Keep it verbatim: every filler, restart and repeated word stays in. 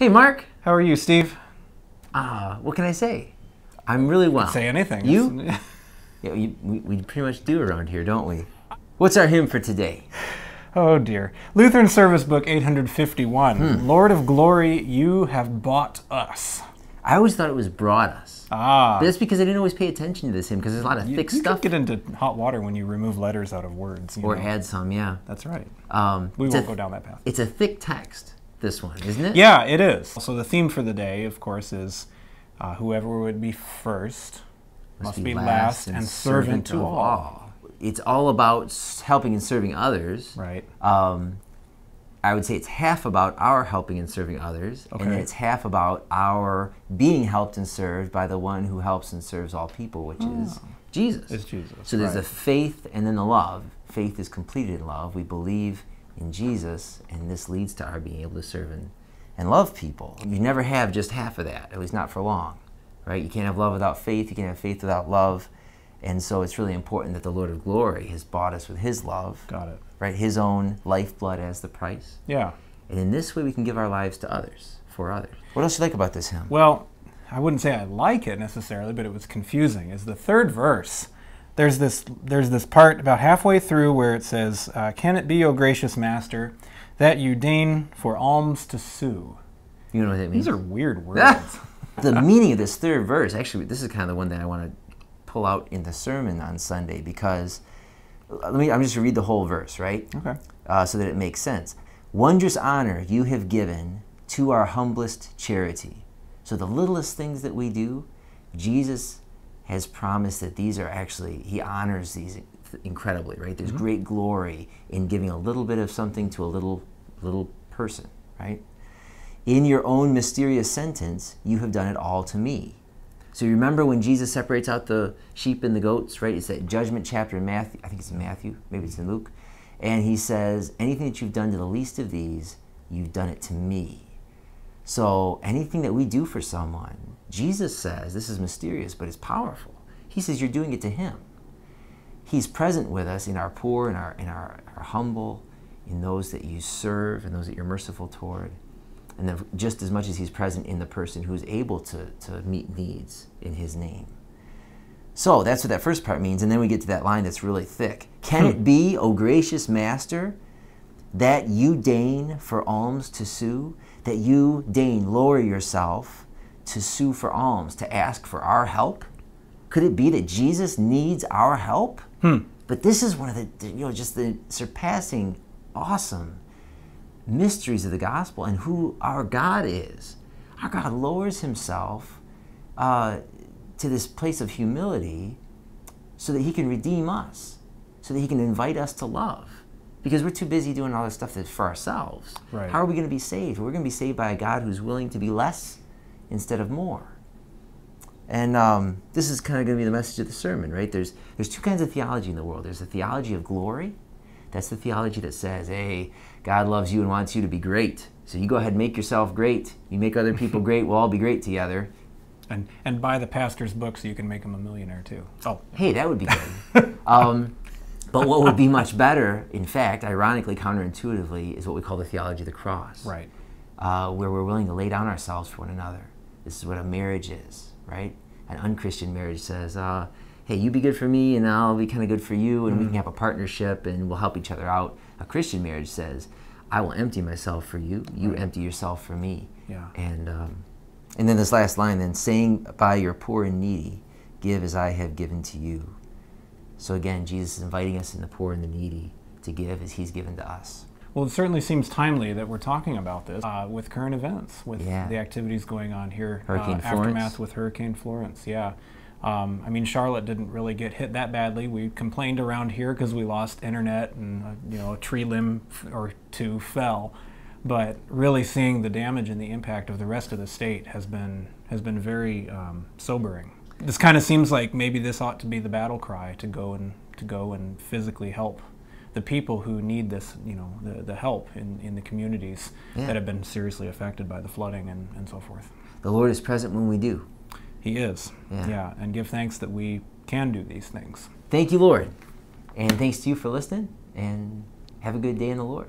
Hey, Mark. How are you, Steve? Ah, uh, what can I say? I'm really well. Say anything. You? Yeah, we, we pretty much do around here, don't we? What's our hymn for today? Oh dear. Lutheran Service Book eight hundred fifty-one. Hmm. Lord of Glory, you have bought us. I always thought it was brought us. Ah. But that's because I didn't always pay attention to this hymn, because there's a lot of you, thick you stuff. You get into hot water when you remove letters out of words. You or know? add some, yeah. That's right. Um, we won't go down that path. It's a thick text, this one, isn't it? Yeah, it is. So the theme for the day, of course, is uh, whoever would be first must, must be, be last, last and servant, servant to all. all. It's all about helping and serving others. Right. Um, I would say it's half about our helping and serving others, okay. and then it's half about our being helped and served by the one who helps and serves all people, which oh. is Jesus. It's Jesus. So there's right. the faith and then the love. Faith is completed in love. We believe in Jesus, and this leads to our being able to serve and, and love people. You never have just half of that, at least not for long, right? You can't have love without faith. You can't have faith without love. And so it's really important that the Lord of Glory has bought us with his love. Got it. Right? His own lifeblood as the price. Yeah. And in this way we can give our lives to others, for others. What else do you like about this hymn? Well, I wouldn't say I like it necessarily, but it was confusing. Is the third verse, there's this, there's this part about halfway through where it says, uh, can it be, O gracious Master, that you deign for alms to sue? You know what that means? These are weird words. The meaning of this third verse, actually, this is kind of the one that I want to pull out in the sermon on Sunday, because let me, I'm just going to read the whole verse, right? Okay. Uh, so that it makes sense. Wondrous honor you have given to our humblest charity. So the littlest things that we do, Jesus has promised that these are actually, he honors these incredibly, right? There's mm-hmm. great glory in giving a little bit of something to a little, little person, right? In your own mysterious sentence, you have done it all to me. So you remember when Jesus separates out the sheep and the goats, right? It's that judgment chapter in Matthew. I think it's in Matthew. Maybe it's in Luke. And he says, anything that you've done to the least of these, you've done it to me. So anything that we do for someone, Jesus says, this is mysterious, but it's powerful. He says, you're doing it to him. He's present with us in our poor, in our, in our, our humble, in those that you serve, and those that you're merciful toward. And then just as much as he's present in the person who's able to, to meet needs in his name. So that's what that first part means. And then we get to that line that's really thick. Can it be, O gracious Master, that you deign for alms to sue? That you deign lower yourself to sue for alms, to ask for our help? Could it be that Jesus needs our help? Hmm. But this is one of the, you know, just the surpassing awesome mysteries of the gospel and who our God is. Our God lowers himself uh, to this place of humility so that he can redeem us, so that he can invite us to love. Because we're too busy doing all this stuff that's for ourselves. Right. How are we going to be saved? We're going to be saved by a God who's willing to be less instead of more. And um, this is kind of going to be the message of the sermon, right? There's, there's two kinds of theology in the world. There's the theology of glory. That's the theology that says, hey, God loves you and wants you to be great. So you go ahead and make yourself great. You make other people great, we'll all be great together. And, and buy the pastor's book so you can make him a millionaire too. Oh, hey, that would be good. um, but what would be much better, in fact, ironically, counterintuitively, is what we call the theology of the cross. Right. Uh, where we're willing to lay down ourselves for one another. This is what a marriage is, right? An unchristian marriage says, uh, hey, you be good for me, and I'll be kind of good for you, and mm-hmm. we can have a partnership, and we'll help each other out. A Christian marriage says, I will empty myself for you, you right. empty yourself for me. Yeah. And, um, and then this last line, then, saying by your poor and needy, give as I have given to you. So again, Jesus is inviting us in the poor and the needy to give as he's given to us. Well, it certainly seems timely that we're talking about this uh, with current events, with yeah. the activities going on here. Hurricane uh, Florence. Aftermath with Hurricane Florence, yeah. Um, I mean, Charlotte didn't really get hit that badly. We complained around here because we lost internet and uh, you know, a tree limb or two fell. But really seeing the damage and the impact of the rest of the state has been, has been very um, sobering. This kind of seems like maybe this ought to be the battle cry to go and, to go and physically help the people who need this, you know, the, the help in, in the communities yeah. that have been seriously affected by the flooding and, and so forth. The Lord is present when we do. He is, yeah. yeah, and give thanks that we can do these things. Thank you, Lord, and thanks to you for listening, and have a good day in the Lord.